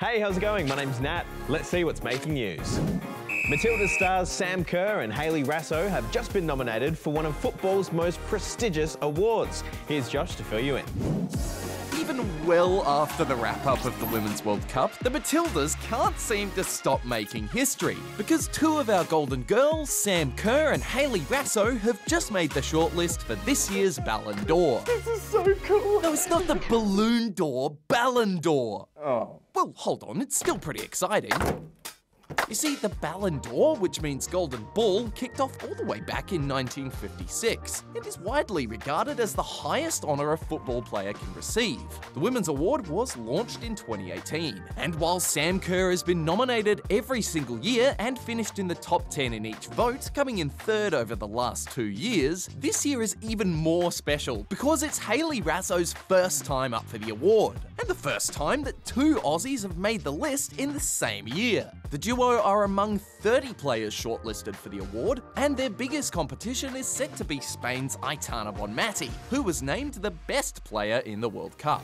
Hey, how's it going? My name's Nat. Let's see what's making news. Matildas stars Sam Kerr and Hayley Raso have just been nominated for one of football's most prestigious awards. Here's Josh to fill you in. Even well after the wrap-up of the Women's World Cup, the Matildas can't seem to stop making history, because two of our golden girls, Sam Kerr and Hayley Raso, have just made the shortlist for this year's Ballon d'Or. This is so cool! No, it's not the Balloon d'Or, Ballon d'Or. Oh. Well, hold on, it's still pretty exciting. You see, the Ballon d'Or, which means golden ball, kicked off all the way back in 1956 and is widely regarded as the highest honour a football player can receive. The Women's Award was launched in 2018, and while Sam Kerr has been nominated every single year and finished in the top 10 in each vote, coming in third over the last 2 years, this year is even more special because it's Hayley Raso's first time up for the award, and the first time that two Aussies have made the list in the same year. The duo are among 30 players shortlisted for the award, and their biggest competition is set to be Spain's Aitana Bonmatí, who was named the best player in the World Cup.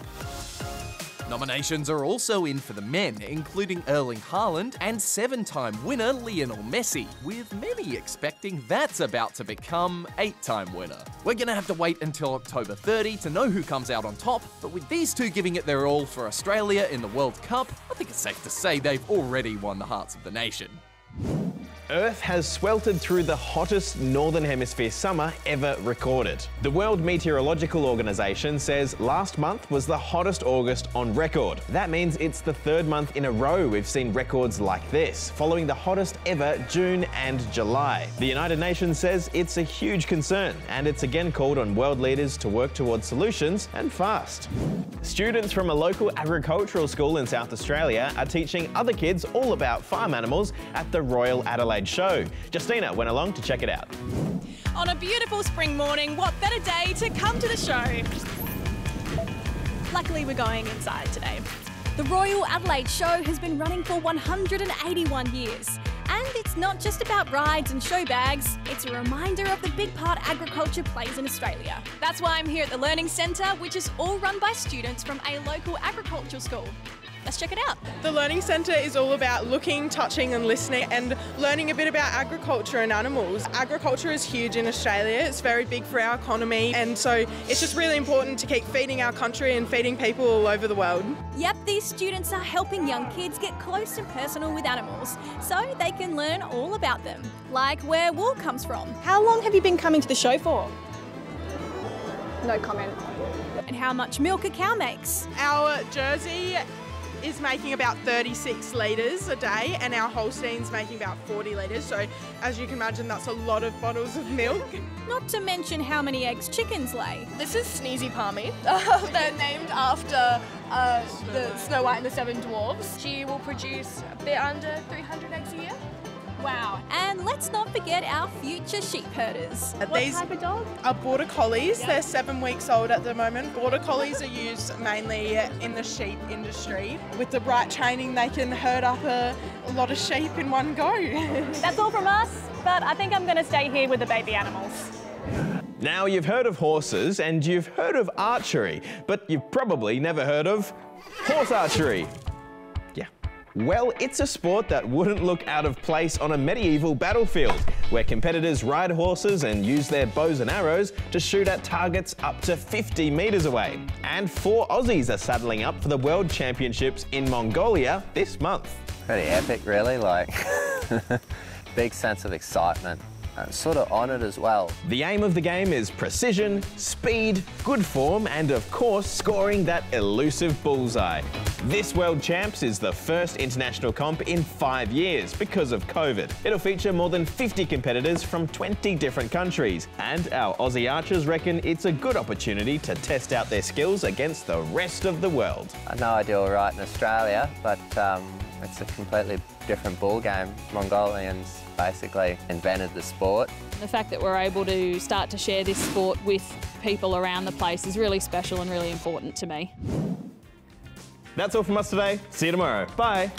Nominations are also in for the men, including Erling Haaland and seven-time winner Lionel Messi, with many expecting that's about to become eight-time winner. We're going to have to wait until October 30 to know who comes out on top, but with these two giving it their all for Australia in the World Cup, I think it's safe to say they've already won the hearts of the nation. Earth has sweltered through the hottest Northern Hemisphere summer ever recorded. The World Meteorological Organization says last month was the hottest August on record. That means it's the third month in a row we've seen records like this, following the hottest ever June and July. The United Nations says it's a huge concern, and it's again called on world leaders to work towards solutions, and fast. Students from a local agricultural school in South Australia are teaching other kids all about farm animals at the Royal Adelaide Show. Justina went along to check it out. On a beautiful spring morning, what better day to come to the show? Luckily, we're going inside today. The Royal Adelaide Show has been running for 181 years. And it's not just about rides and show bags, it's a reminder of the big part agriculture plays in Australia. That's why I'm here at the Learning Centre, which is all run by students from a local agricultural school. Let's check it out. The Learning Centre is all about looking, touching and listening, and learning a bit about agriculture and animals. Agriculture is huge in Australia. It's very big for our economy, and so it's just really important to keep feeding our country and feeding people all over the world. Yep, these students are helping young kids get close and personal with animals so they can learn all about them, like where wool comes from. How long have you been coming to the show for? No comment. And how much milk a cow makes. Our Jersey is making about 36 litres a day, and our Holstein's making about 40 litres, so as you can imagine, that's a lot of bottles of milk. Not to mention how many eggs chickens lay. This is Sneezy Palmy. They're named after the Snow White and the Seven Dwarves. She will produce a bit under 300 eggs a year. Wow. And let's not forget our future sheep herders. What type of dogs? Are border collies. Yep. They're 7 weeks old at the moment. Border collies are used mainly in the sheep industry. With the right training, they can herd up a lot of sheep in one go. That's all from us, but I think I'm going to stay here with the baby animals. Now, you've heard of horses and you've heard of archery, but you've probably never heard of horse archery. Well, it's a sport that wouldn't look out of place on a medieval battlefield, where competitors ride horses and use their bows and arrows to shoot at targets up to 50 metres away. And four Aussies are saddling up for the World Championships in Mongolia this month. Pretty epic, really, like, big sense of excitement. I'm sort of honoured as well. The aim of the game is precision, speed, good form, and of course, scoring that elusive bullseye. This World Champs is the first international comp in 5 years because of COVID. It'll feature more than 50 competitors from 20 different countries, and our Aussie archers reckon it's a good opportunity to test out their skills against the rest of the world. I know I do all right in Australia, but it's a completely different ball game. Mongolians basically invented the sport. The fact that we're able to start to share this sport with people around the place is really special and really important to me. That's all from us today. See you tomorrow. Bye.